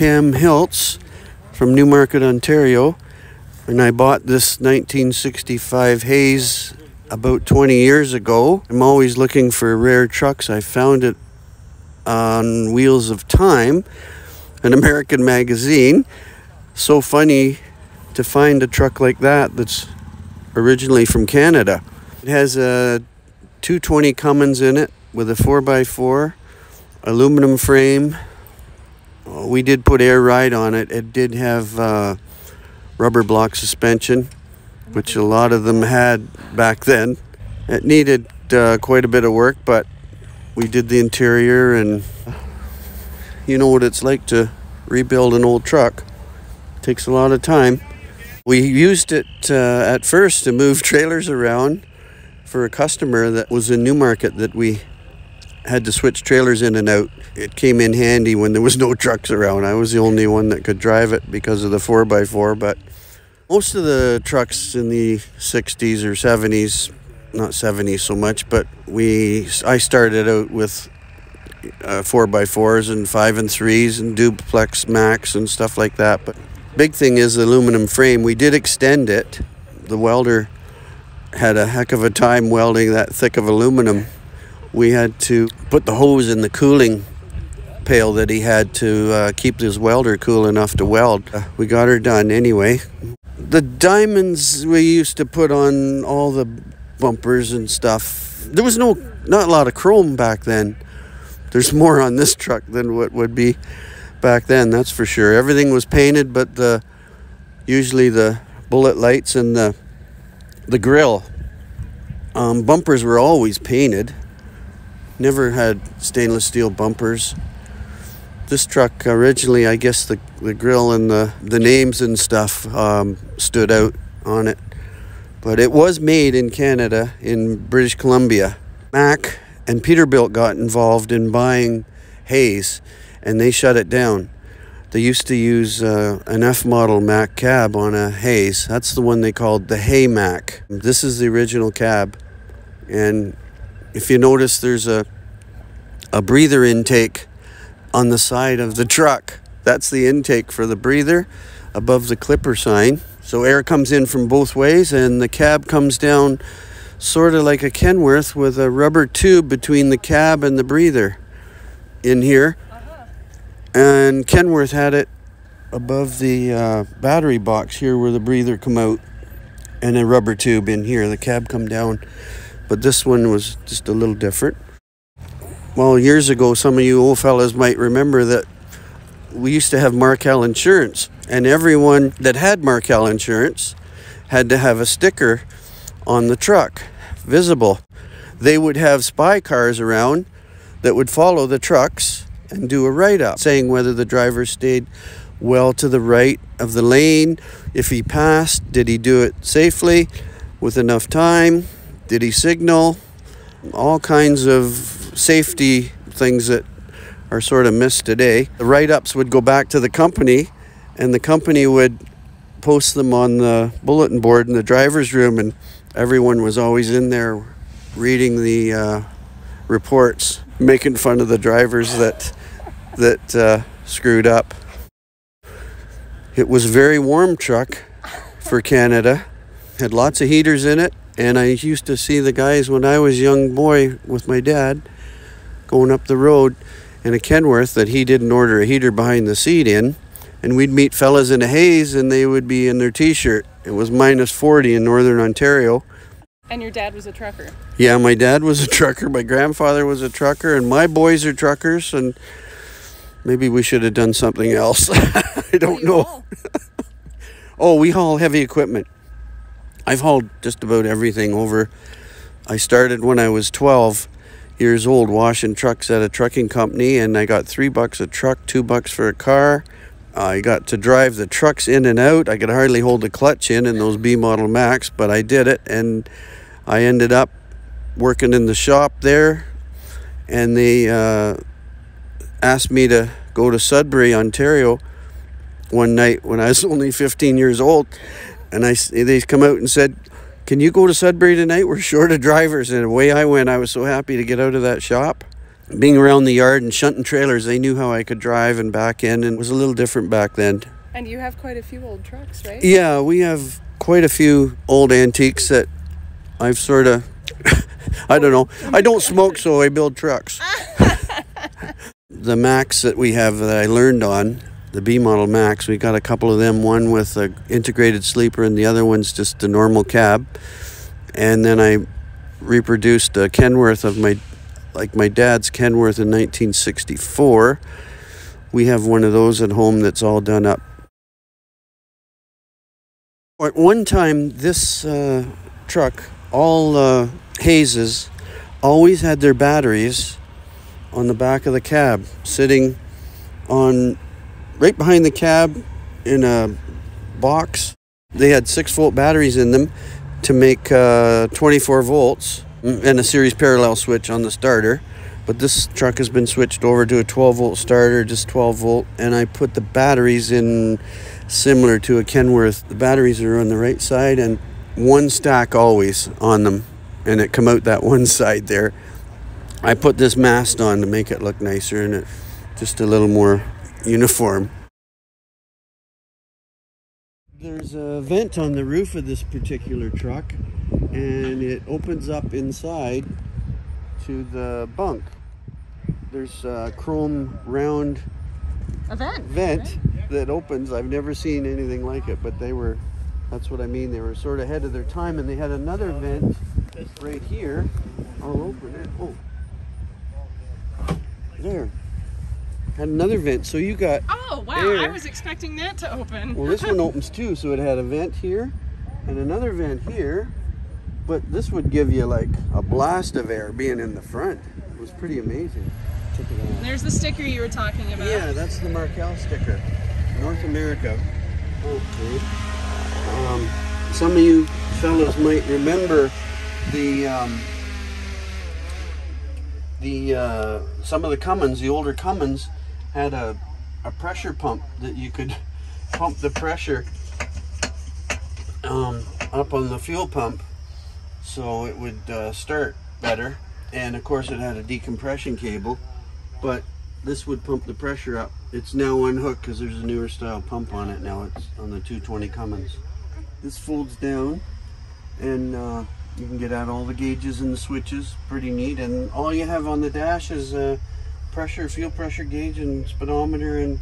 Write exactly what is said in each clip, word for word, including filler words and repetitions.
Cam Hiltz from Newmarket, Ontario, and I bought this nineteen sixty-five Hayes about twenty years ago. I'm always looking for rare trucks. I found it on Wheels of Time, an American magazine. So funny to find a truck like that that's originally from Canada. It has a two twenty Cummins in it with a four by four, aluminum frame. We did put air ride on it. It did have uh, rubber block suspension, which a lot of them had back then. It needed uh, quite a bit of work, but we did the interior, and you know what it's like to rebuild an old truck. It takes a lot of time. We used it uh, at first to move trailers around for a customer that was in Newmarket that we had to switch trailers in and out. It came in handy when there was no trucks around. I was the only one that could drive it because of the four by four, but most of the trucks in the sixties or seventies, not seventies so much, but we I started out with uh, four by fours and five and threes and duplex Macs and stuff like that. But big thing is the aluminum frame. We did extend it. The welder had a heck of a time welding that thick of aluminum. We had to put the hose in the cooling pail that he had to uh, keep his welder cool enough to weld. Uh, we got her done anyway. The diamonds we used to put on all the bumpers and stuff. There was no, not a lot of chrome back then. There's more on this truck than what would be back then, that's for sure. Everything was painted, but the usually the bullet lights and the, the grill. Um, bumpers were always painted. Never had stainless steel bumpers. This truck originally, I guess the, the grill and the, the names and stuff um, stood out on it. But it was made in Canada, in British Columbia. Mack and Peterbilt got involved in buying Hayes, and they shut it down. They used to use uh, an F model Mack cab on a Hayes. That's the one they called the Hay Mack. This is the original cab. And if you notice, there's a a breather intake on the side of the truck. That's the intake for the breather above the Clipper sign. So air comes in from both ways, and the cab comes down sort of like a Kenworth with a rubber tube between the cab and the breather in here. And Kenworth had it above the uh, battery box here where the breather come out, and a rubber tube in here. The cab come down. But this one was just a little different. Well, years ago, some of you old fellas might remember that we used to have Markel Insurance, and everyone that had Markel Insurance had to have a sticker on the truck, visible. They would have spy cars around that would follow the trucks and do a write-up, saying whether the driver stayed well to the right of the lane, if he passed, did he do it safely, with enough time, did he signal? All kinds of safety things that are sort of missed today. The write-ups would go back to the company, and the company would post them on the bulletin board in the driver's room, and everyone was always in there reading the uh, reports, making fun of the drivers that, that uh, screwed up. It was a very warm truck for Canada. It had lots of heaters in it. And I used to see the guys when I was a young boy with my dad going up the road in a Kenworth that he didn't order a heater behind the seat in. And we'd meet fellas in a Hayes, and they would be in their t-shirt. It was minus forty in northern Ontario. And your dad was a trucker? Yeah, my dad was a trucker. My grandfather was a trucker. And my boys are truckers. And maybe we should have done something else. I don't know. Oh, we haul heavy equipment. I've hauled just about everything over. I started when I was twelve years old washing trucks at a trucking company, and I got three bucks a truck, two bucks for a car. I got to drive the trucks in and out. I could hardly hold the clutch in in those B Model Macs, but I did it, and I ended up working in the shop there, and they uh, asked me to go to Sudbury, Ontario one night when I was only fifteen years old. And I, they come out and said, "Can you go to Sudbury tonight? We're short of drivers." And away I went. I was so happy to get out of that shop. being around the yard and shunting trailers, they knew how I could drive and back in, and it was a little different back then. And you have quite a few old trucks, right? Yeah, we have quite a few old antiques that I've sort of, I don't know, I don't smoke, so I build trucks. The Macs that we have that I learned on, the B Model Macs, we got a couple of them, one with an integrated sleeper and the other one's just the normal cab. And then I reproduced a Kenworth of my, like my dad's Kenworth in nineteen sixty-four. We have one of those at home that's all done up. At one time, this uh, truck, all uh, Hayeses, always had their batteries on the back of the cab, sitting on right behind the cab in a box. They had six volt batteries in them to make uh, twenty-four volts and a series parallel switch on the starter. But this truck has been switched over to a twelve volt starter, just twelve volt, and I put the batteries in similar to a Kenworth. The batteries are on the right side and one stack always on them, and it come out that one side there. I put this mast on to make it look nicer and it just a little more uniform. There's a vent on the roof of this particular truck and it opens up inside to the bunk. There's a chrome round a vent. vent that opens. I've never seen anything like it, but they were, that's what I mean, they were sort of ahead of their time, and they had another vent right here. I'll open it. Oh, there. Had another vent, so you got oh wow air. I was expecting that to open. Well, this one opens too, so it had a vent here and another vent here, but this would give you like a blast of air being in the front. It was pretty amazing. Took it out. There's the sticker you were talking about. Yeah, that's the Markel sticker, North America. Okay. Um, some of you fellas might remember the um, the uh, some of the Cummins, the older Cummins, had a, a pressure pump that you could pump the pressure um, up on the fuel pump so it would uh, start better, and of course it had a decompression cable, but this would pump the pressure up. It's now unhooked because there's a newer style pump on it now. It's on the two twenty Cummins. This folds down and uh, you can get out all the gauges and the switches. Pretty neat. And all you have on the dash is a uh, pressure, fuel pressure gauge and speedometer and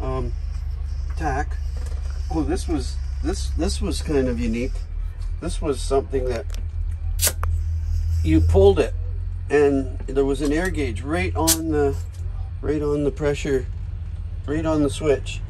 um, tack. Oh, this was this this was kind of unique. This was something that you pulled it and there was an air gauge right on the right on the pressure, right on the switch.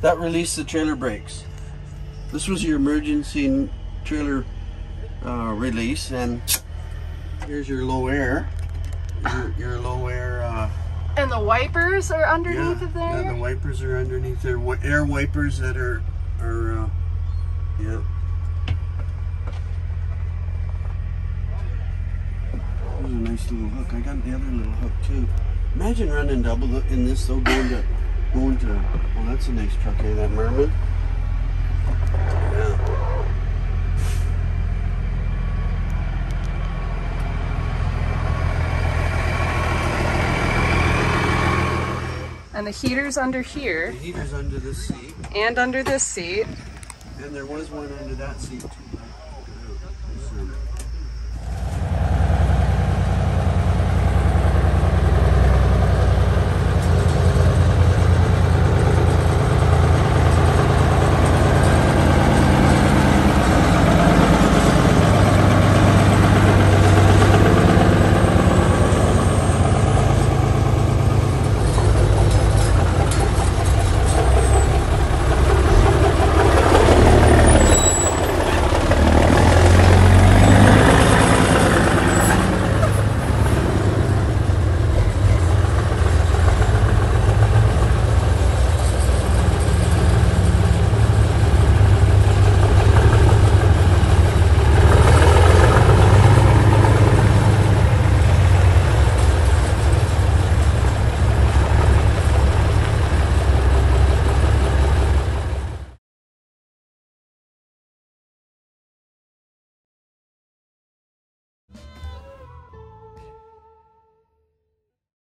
That released the trailer brakes. This was your emergency trailer uh, release, and here's your low air. Your, your low air uh, and the wipers are underneath yeah, of there. Yeah, the wipers are underneath there. Air wipers that are are uh, yeah. There's a nice little hook. I got the other little hook too. Imagine running double in this though, going to going to. Well, that's a nice truck, eh? That Merman. Yeah. And the heater's under here. The heater's under this seat. And under this seat. And there was one under that seat too.